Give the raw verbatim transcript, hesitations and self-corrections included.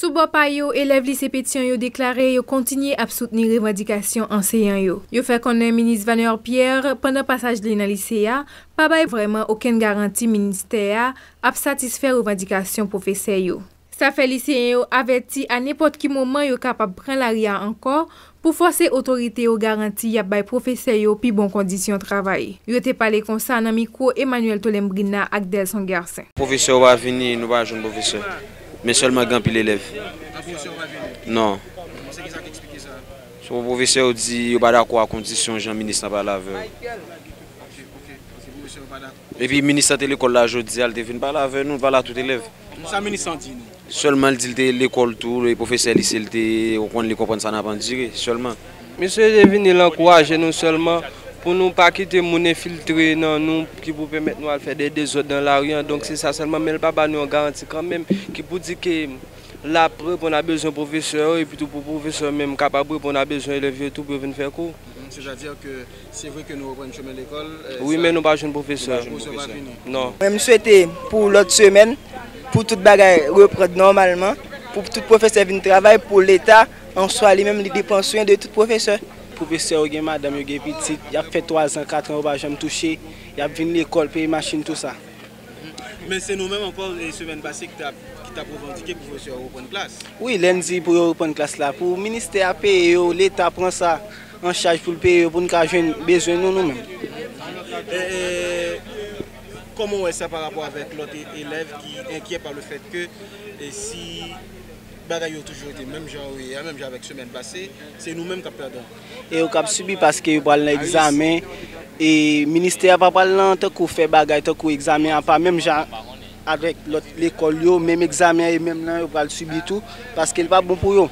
Sous Bopayo, élève lycée Pétion yo déclaré yo continuer à soutenir revendication enseignant yo. Yo fait connaître ministre Vanner Pierre pendant passage de dans lycée pas bay vraiment aucune garantie ministère à satisfaire revendication professeur yo. Ça fait lycée yo averti à n'importe qui moment yo capable prendre l'arrière encore pour forcer autorité aux garanties y a bay professeur yo puis bon condition travail. Yo te parlé comme ça dans micro Emmanuel Tolembrina ak Delson Garcin. Professeur va venir, nous va jeune professeur. Mais seulement grand pile élève. Non. C'est qui ça qui explique ça? Son professeur dit il pas d'accord à condition Jean ministre n'a pas laver. Et puis ministre de l'école là jodi elle devine pas laver nous pas là tout élève. Ça ministre dit nous. Seulement il dit l'école tout les professeurs lycée il on les comprendre ça n'a pas dire seulement. Monsieur devine l'encourager nous seulement pour nous pas quitter mon infiltré non nous qui pour permettre nous à faire des désordres dans la rue donc c'est ça seulement mais le papa nous garantit quand même qui pour dire que la preuve on a besoin de professeurs et puis tout pour professeur même capable on a besoin d'élèves tout pour venir faire cours c'est-à-dire que c'est vrai que nous reprenons chemin de l'école oui ça... mais nous pas besoin de professeur non même souhaiter pour l'autre semaine pour toute bagaille reprendre normalement pour tout professeur venir travailler pour l'état en soi lui-même les dépenses de tout professeur. Professeur ou madame ou petite, il a fait trois ans, quatre ans, il a touché, il a venu l'école, payer machine, tout ça. Mais c'est nous-mêmes encore les semaines passées qui t'a revendiqué pour professeur reprendre classe. Oui, lundi pour reprendre classe là. Pour le ministère payer, l'État prend ça en charge pour le payer, pour nous avoir besoin de nous-mêmes. Comment est-ce par rapport avec l'autre élève qui est inquiet par le fait que et si. Bagaille toujours été même genre oui, même genre avec semaine passée, c'est nous-mêmes qui perdons. Et on a subi parce que on a l'examen et ministère pas parlant tant qu'on fait bagaille tant qu'on examen pas même genre avec l'école même examen et même là on va subir tout parce qu'il pas bon pour eux.